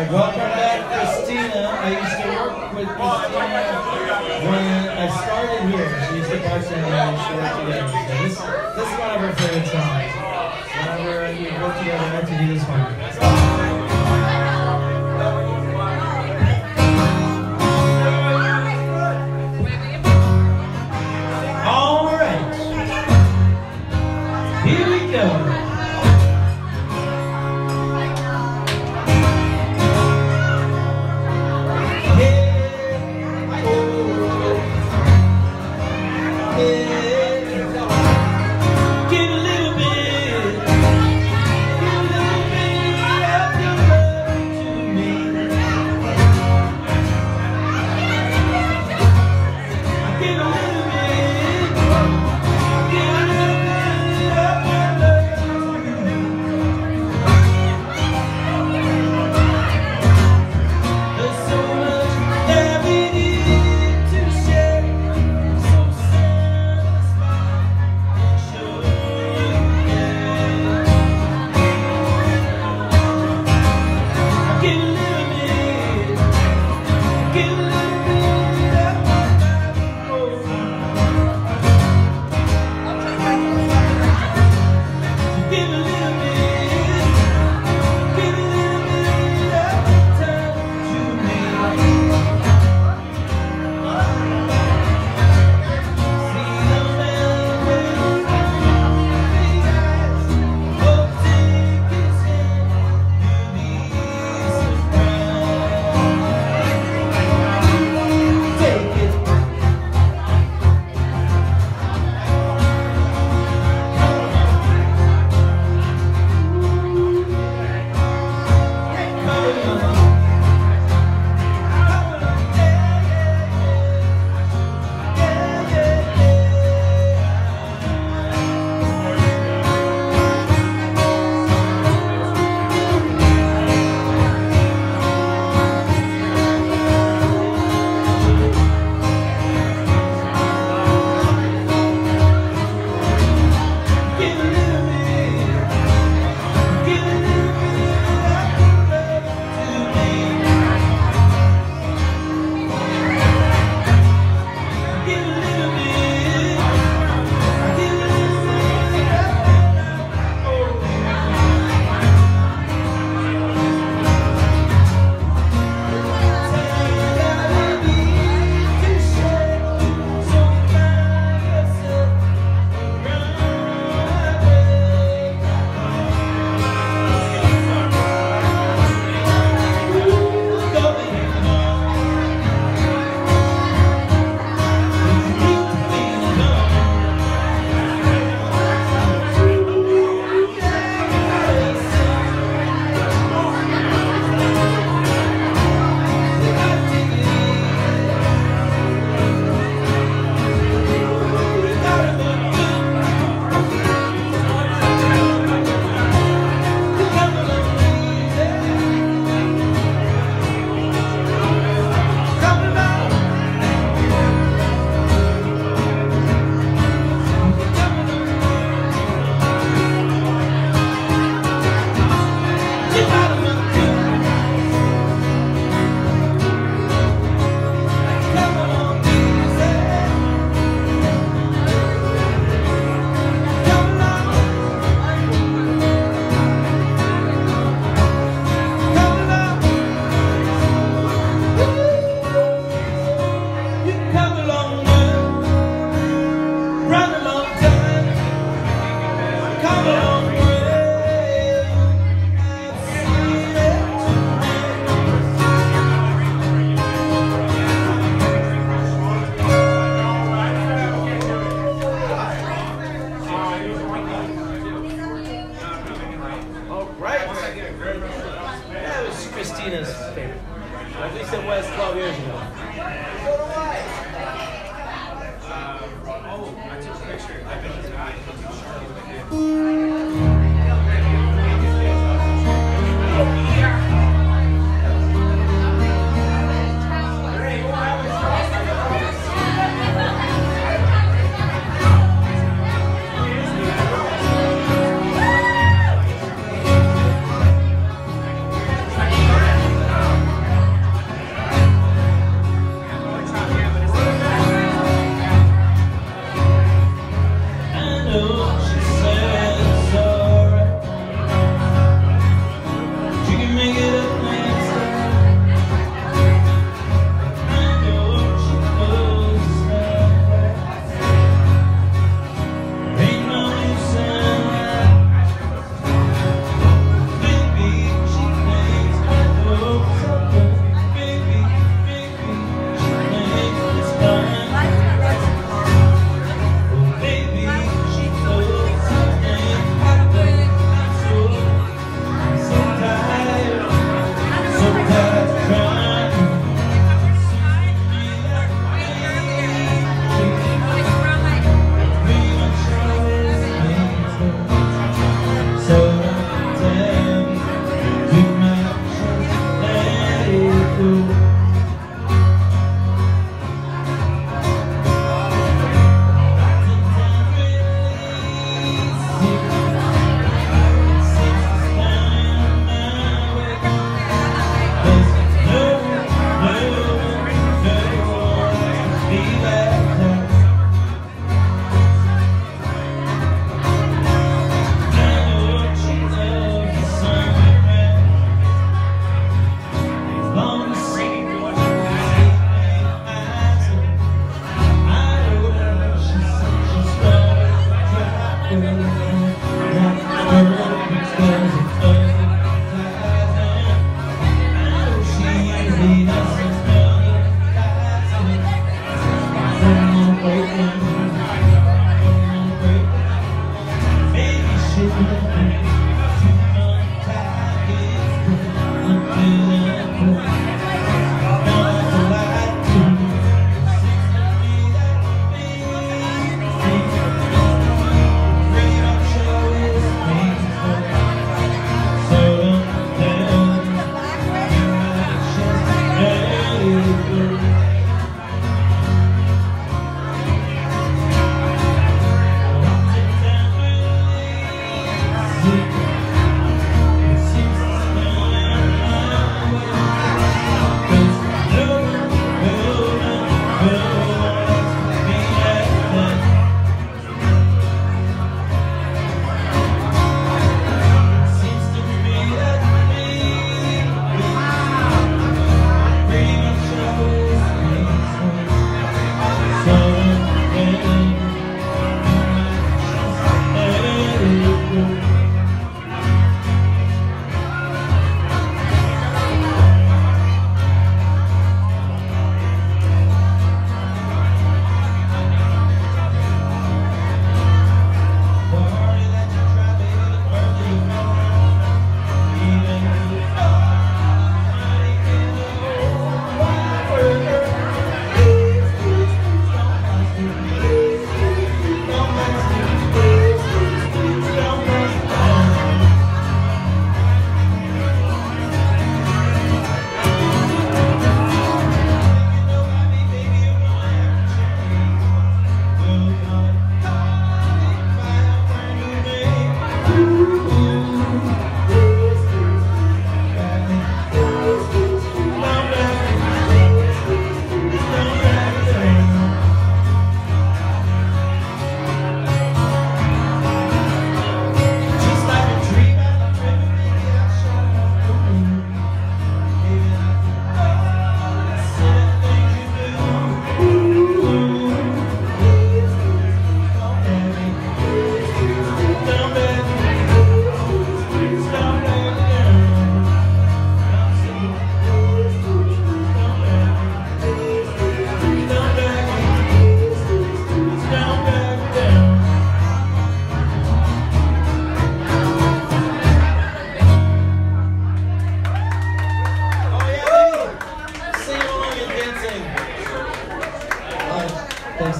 I brought my back Christina. I used to work with Christina when I started here. She used to bartend and I used to work together. So this is one of her favorite songs. Whenever we work together, I like to do this one. Christina's favorite. At least it was 12 years ago. So do I. Oh, I took a picture. I bet it's not. It looks sharp.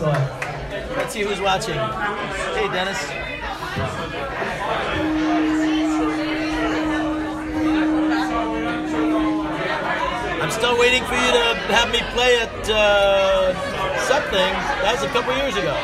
one. Let's see who's watching. Hey, Dennis. I'm still waiting for you to have me play at something. That was a couple years ago.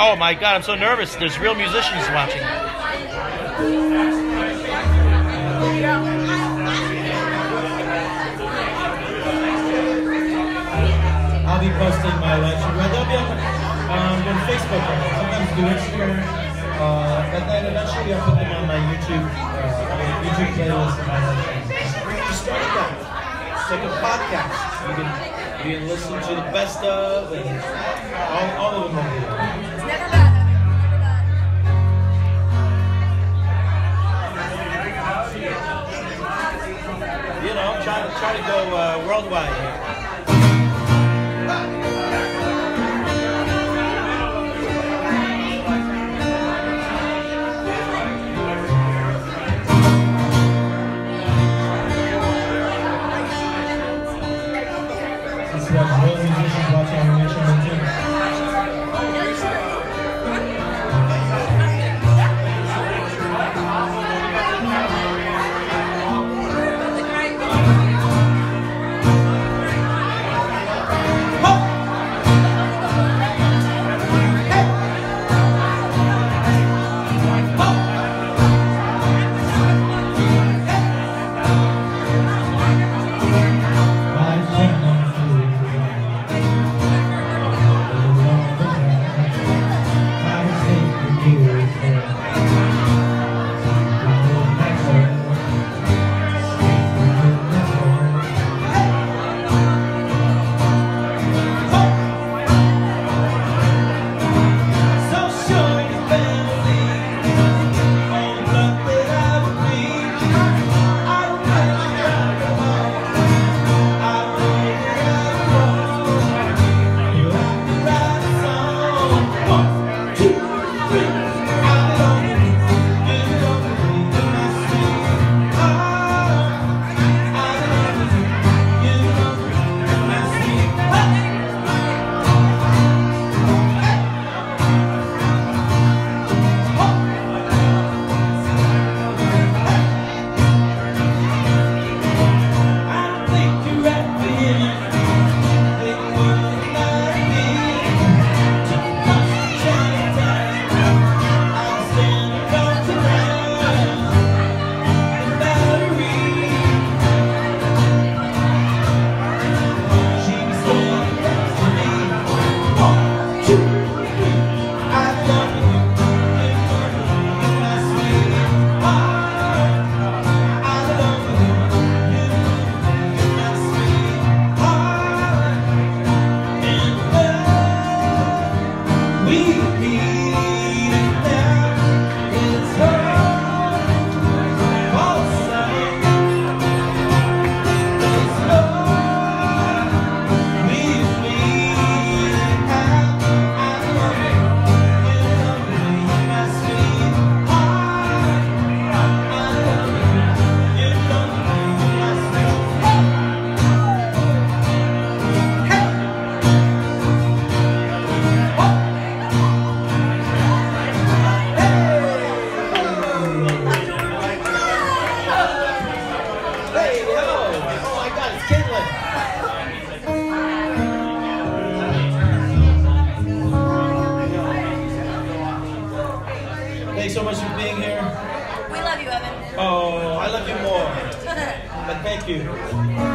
Oh my God, I'm so nervous. There's real musicians watching. I'll be posting my live stream. They'll be on Facebook. Sometimes do Instagram. But then eventually I'll put them on my YouTube playlist and my live stream. Just start it up. It's like a podcast. You can listen to the best of and all of them over there. Never bad. try to go worldwide here. This is what those musicians watch animation on TV. Thanks so much for being here. We love you, Evan. Oh, I love you more. But thank you.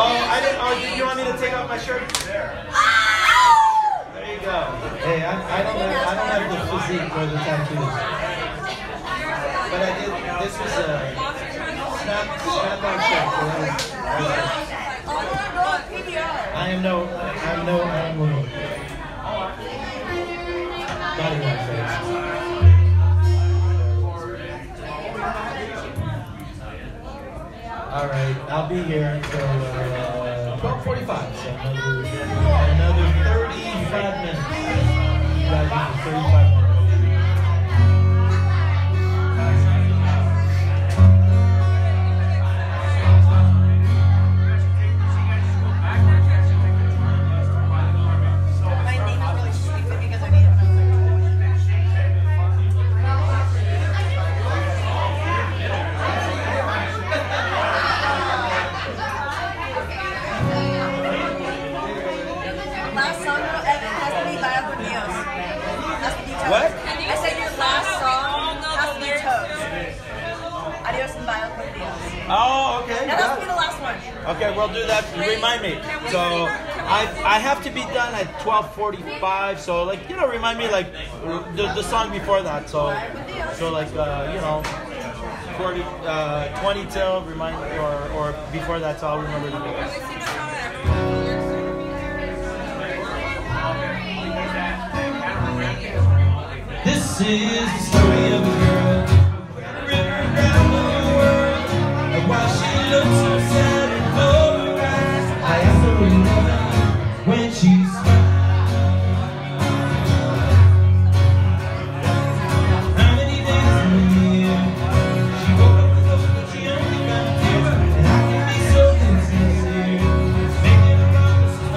I didn't. Oh, do you want me to take off my shirt? There. Oh! There you go. Hey, I don't have the physique for the tattoos, but I did. This was a snap-on shirt. I am no woman. Alright, I'll be here until 12:45, so another 35 minutes. Got 35 minutes. Oh, okay. That has to be the last one. Okay, we'll do that. Remind me. So I have to be done at 12:45. So like, you know, remind me like the song before that. So like you know, 20 till remind me, or before that. So I'll remember the lyrics. This is the story of a girl who ran around the world, and while she looked so sad and polarized, I also remember when she smiled. How many days in a year she woke up with hope, but she only got tears. And I can be so insincere, making a promise to my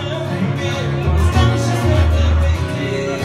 career. This time she's not that big deal.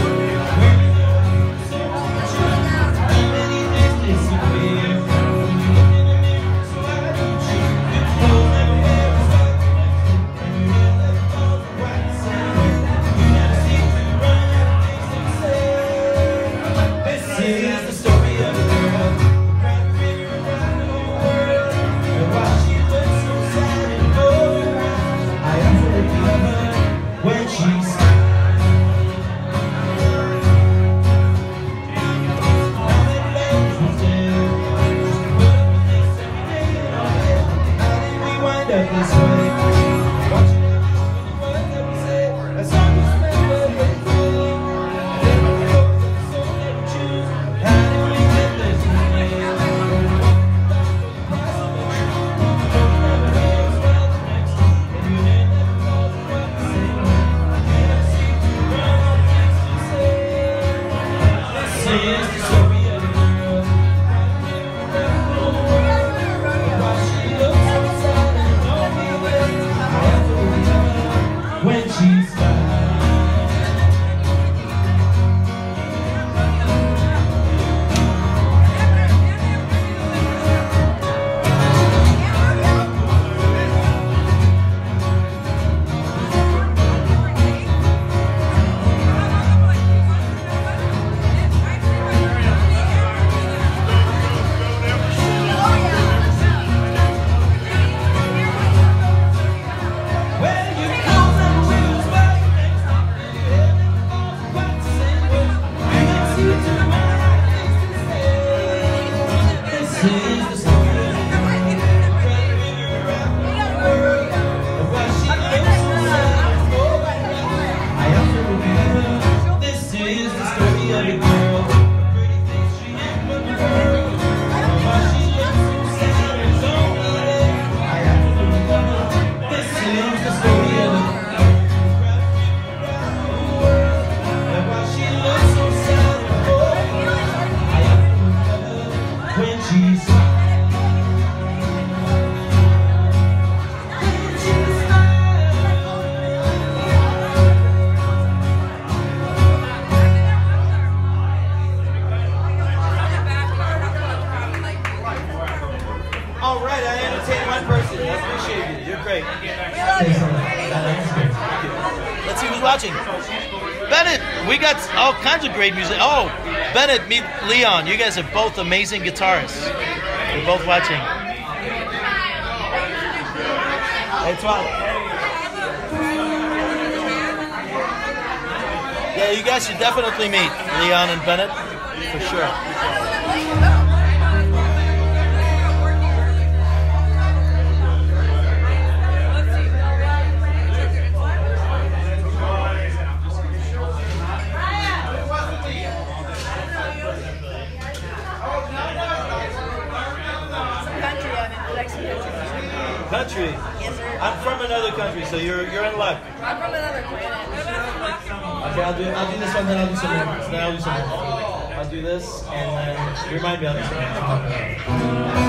Great music. Oh, Bennett, meet Leon. You guys are both amazing guitarists. You're both watching. It's one. Yeah, you guys should definitely meet Leon and Bennett, for sure. Country. Yes, sir. I'm from another country, so you're in luck. I'm from another planet. Okay, I'll do this one, then I'll do something else. Then I'll do something else. I'll do this, and then you remind me I'll do something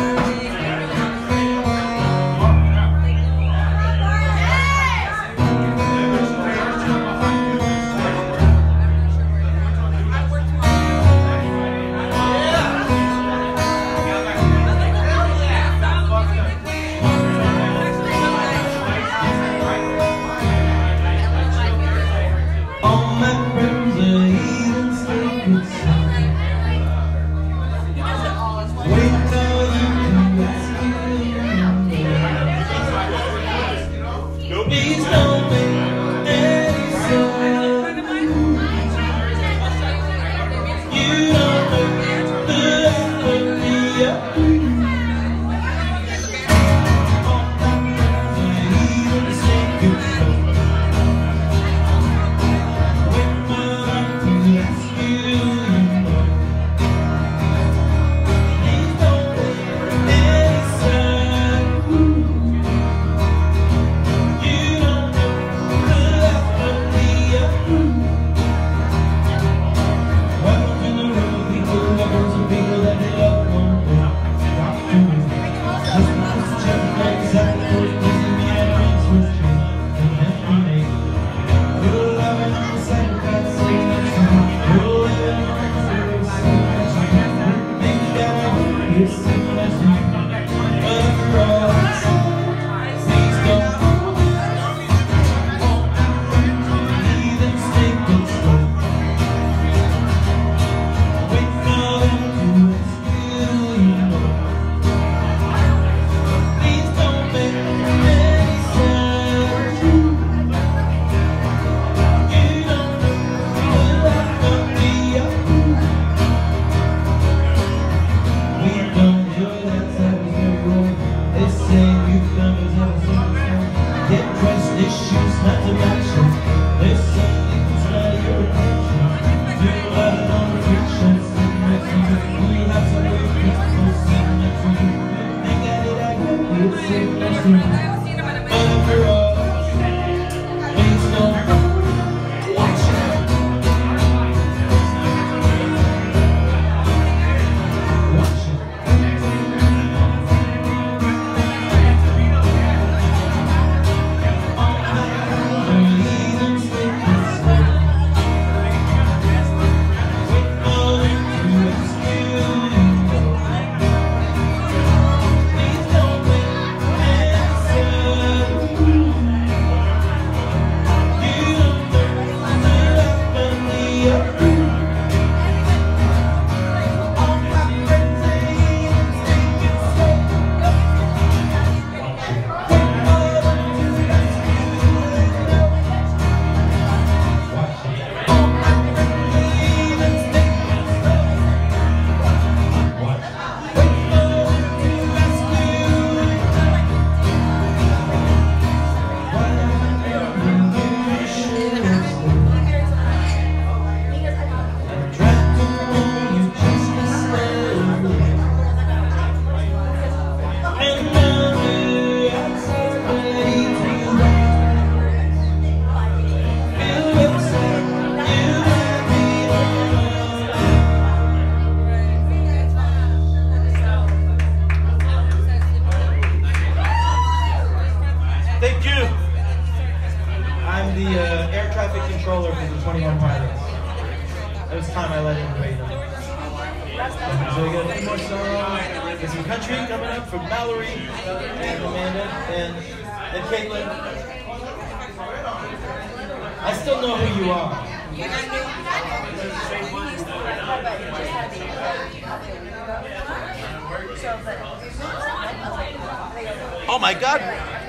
Oh my God!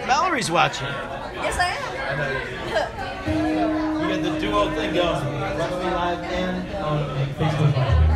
Mallory's watching. Yes, I am. I know you. You got the duo thing going. Luckily Live and on Facebook Live.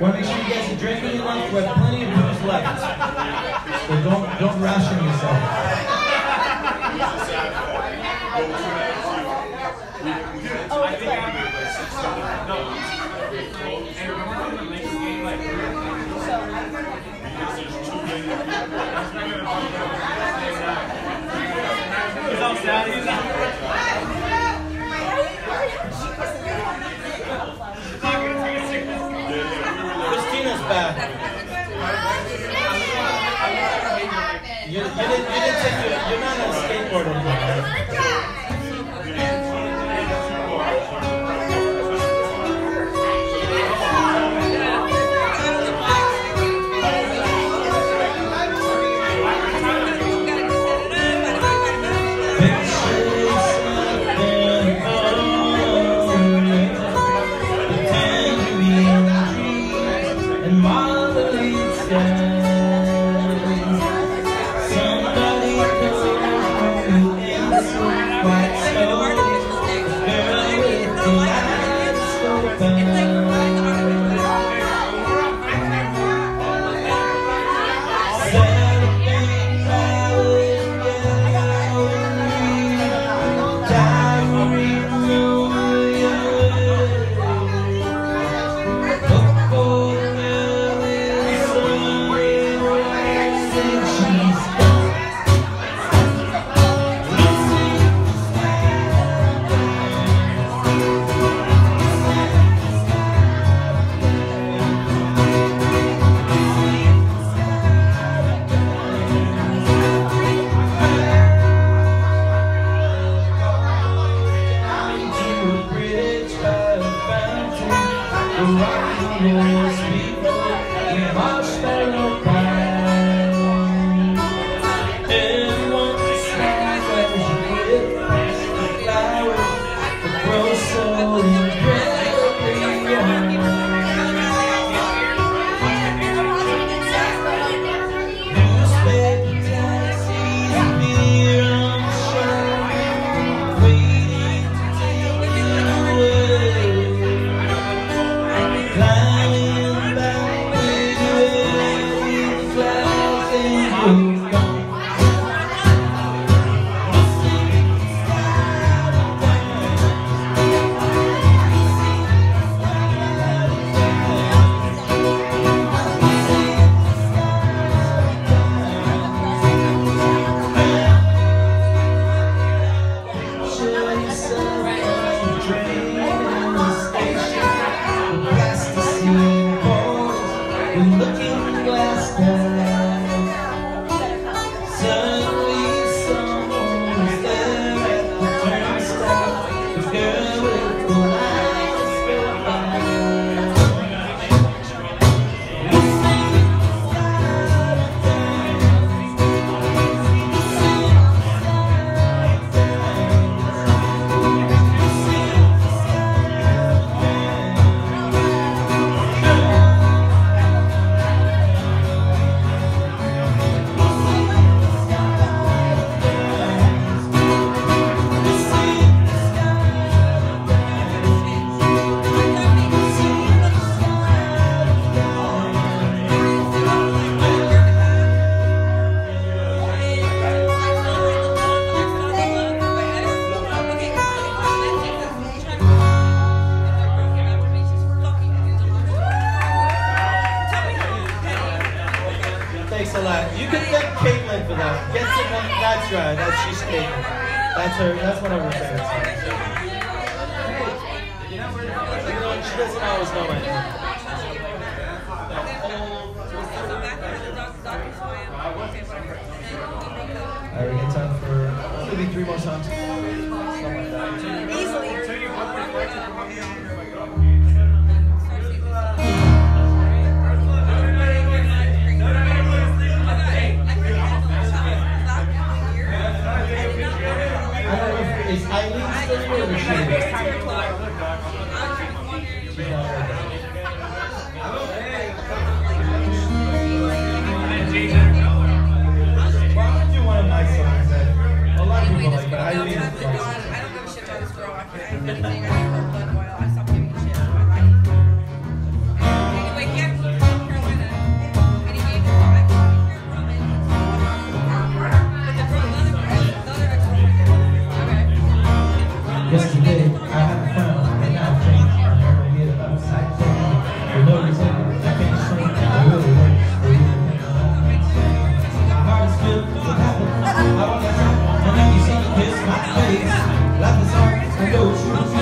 Well, make sure you guys are drinking your lunch. We have plenty of booze left, so don't ration yourself. You didn't didn't take your, you're not on a skateboard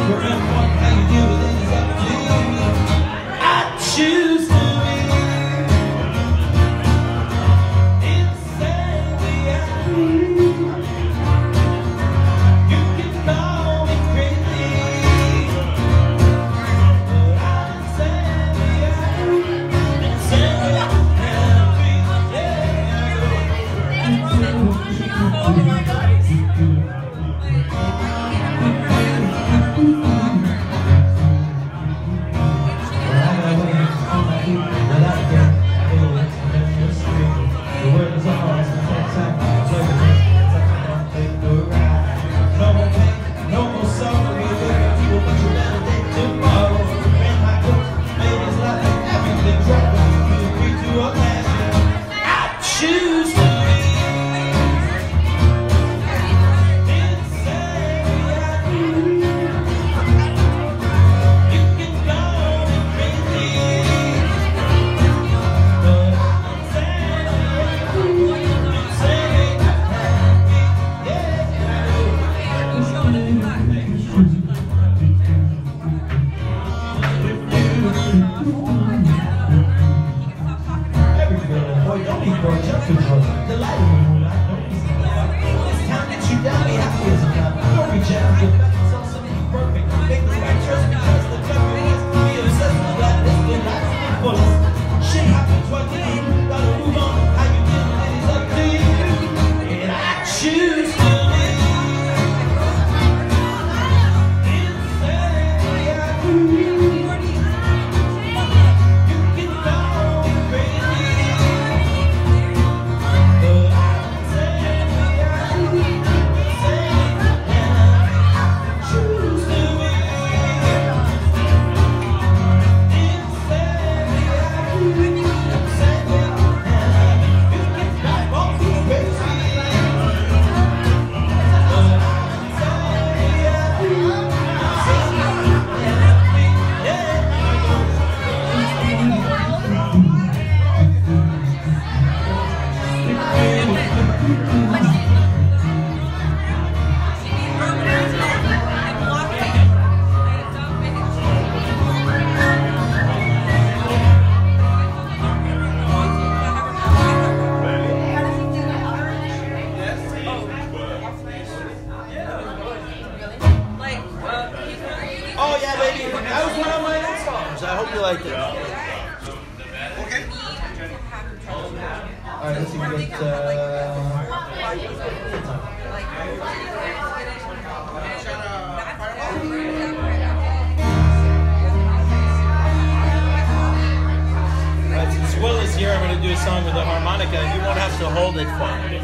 We're in. like it. Okay. Alright, let's see if we get... Alright, since Will is here, I'm going to do a song with the harmonica. You won't have to hold it for me.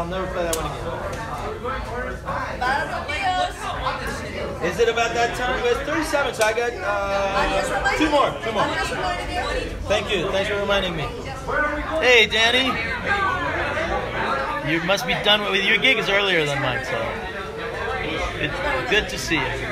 I'll never play that one again. Is it about that time? It's 37, so I got two more. Thank you. Thanks for reminding me. Hey, Danny. You must be done with your gig is earlier than mine, so it's good to see you.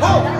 Oh.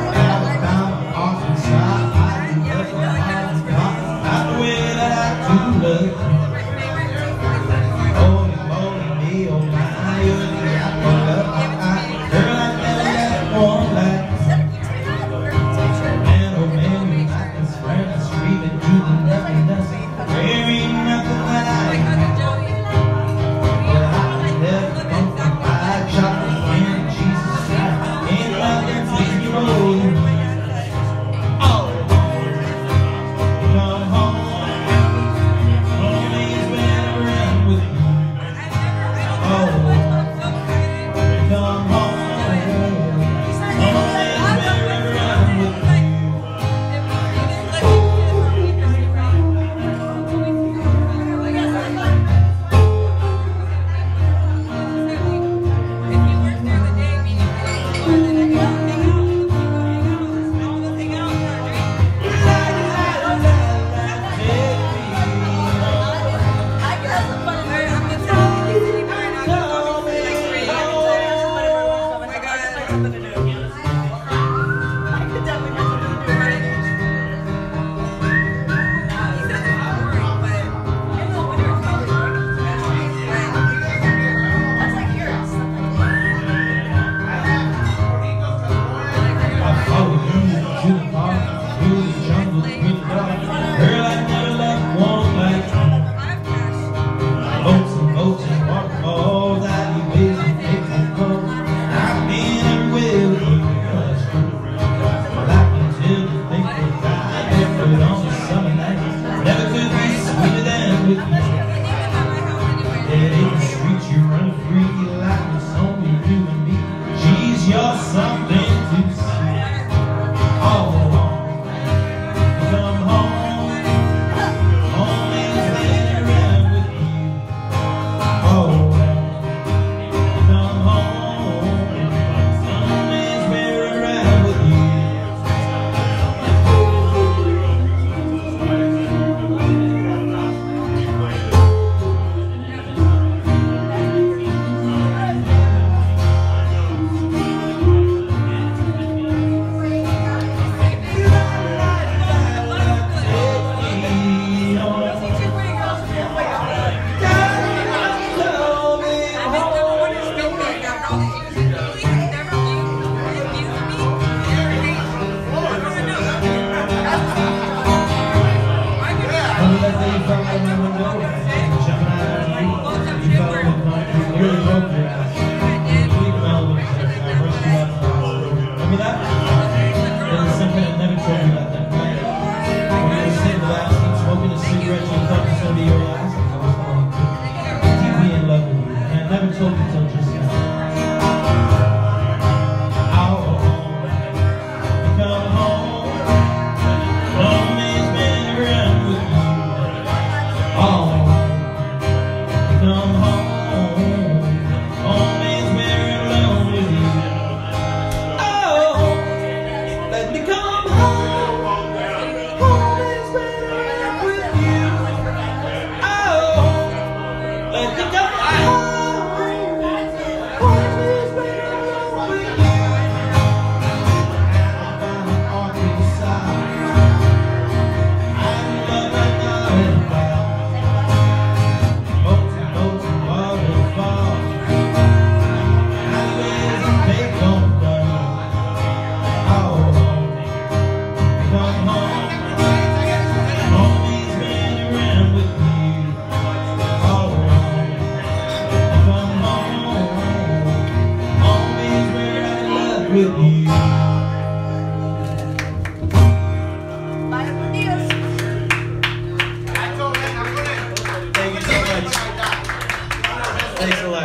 Thanks a lot.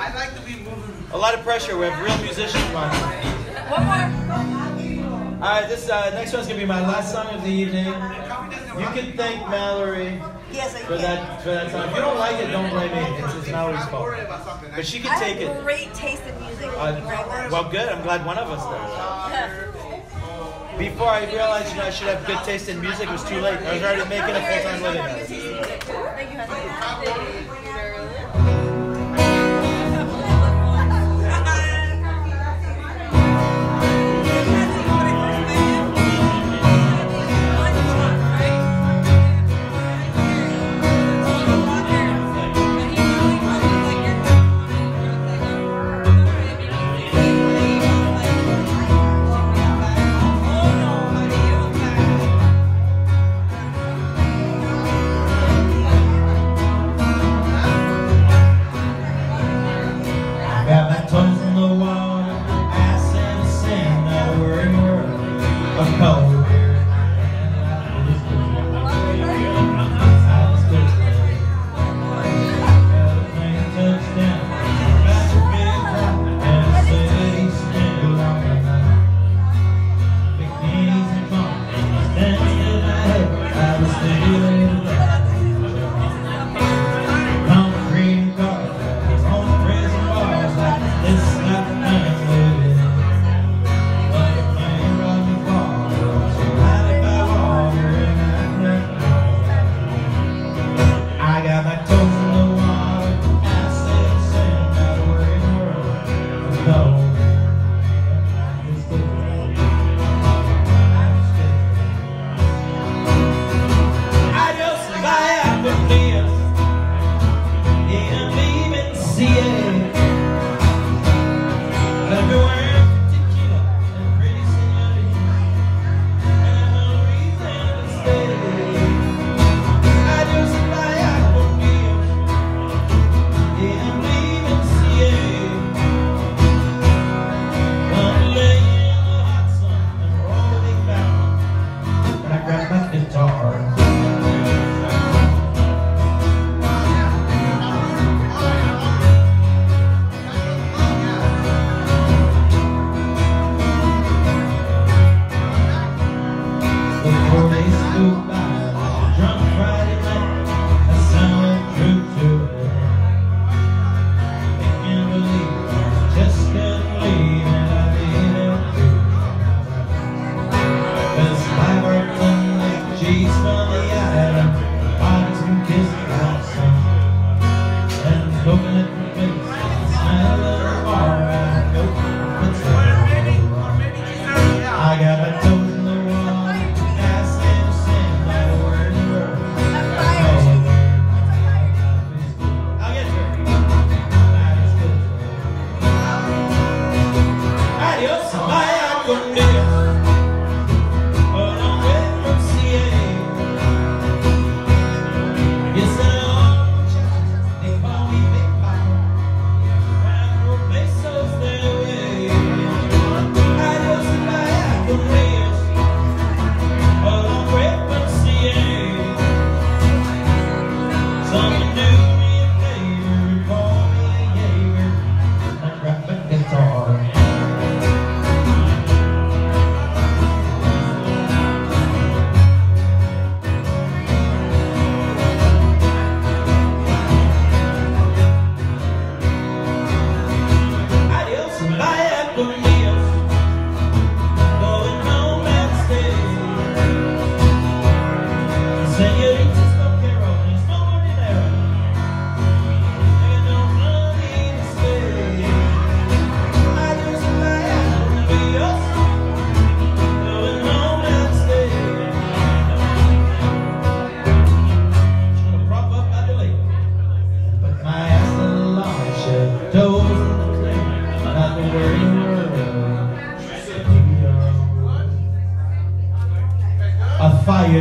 I like to be moving. A lot of pressure. We have real musicians on. One more. All right, this next one's gonna be my last song of the evening. You can thank Mallory. Yes, I can. For that song. If you don't like it, don't blame me. It's Mallory's fault. But she can take it. I have great taste in music. Well, good. I'm glad one of us does. Before I realized I should have good taste in music, it was too late. I was already making a full-time living. Thank you, husband.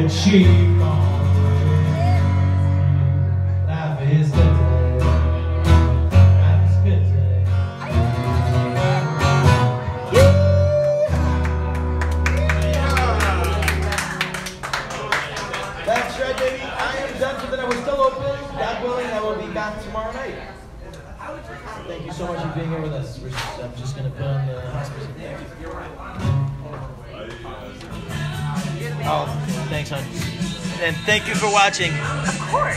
She that's right, baby. I am done for the night. We're still open. God willing, I will be back tomorrow night. Thank you so much for being here with us. I'm just going to put on the hospice. Oh, thanks, hon. And thank you for watching. Of course.